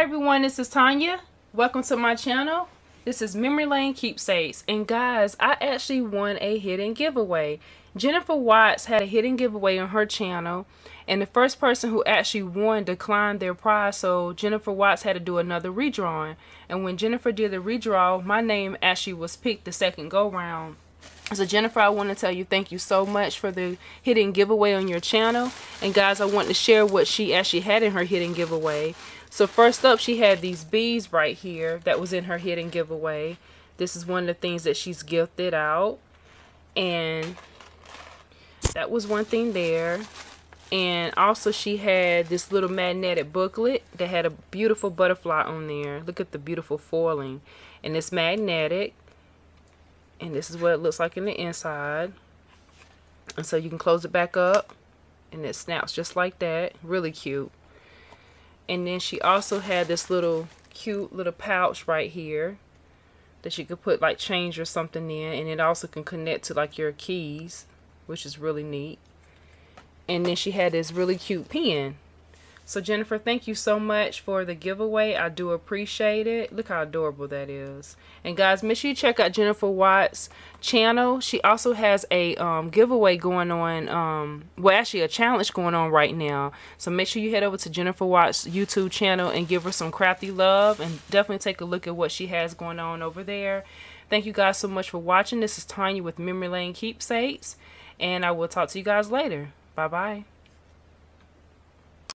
Hi everyone, this is Tanya. Welcome to my channel. This is Memory Lane Keepsakes, and guys, I actually won a hidden giveaway. Jennifer Watts had a hidden giveaway on her channel, and the first person who actually won declined their prize, so Jennifer Watts had to do another redrawing. And when Jennifer did the redraw, my name actually was picked the second go round. So Jennifer, I want to tell you thank you so much for the hidden giveaway on your channel. And guys, I want to share what she actually had in her hidden giveaway. So first up, she had these beads right here that was in her hidden giveaway. This is one of the things that she's gifted out. And that was one thing there. And also she had this little magnetic booklet that had a beautiful butterfly on there. Look at the beautiful foiling. And it's magnetic. And this is what it looks like in the inside. And so you can close it back up and it snaps just like that. Really cute. And then she also had this little cute little pouch right here that you could put like change or something in, and it also can connect to like your keys, which is really neat. And then she had this really cute pen. So Jennifer, thank you so much for the giveaway. I do appreciate it. Look how adorable that is. And guys, make sure you check out Jennifer Watts' channel. She also has a giveaway going on, well, actually a challenge going on right now. So make sure you head over to Jennifer Watts' YouTube channel and give her some crafty love, and definitely take a look at what she has going on over there. Thank you guys so much for watching. This is Tanya with Memory Lane Keepsakes, and I will talk to you guys later. Bye-bye.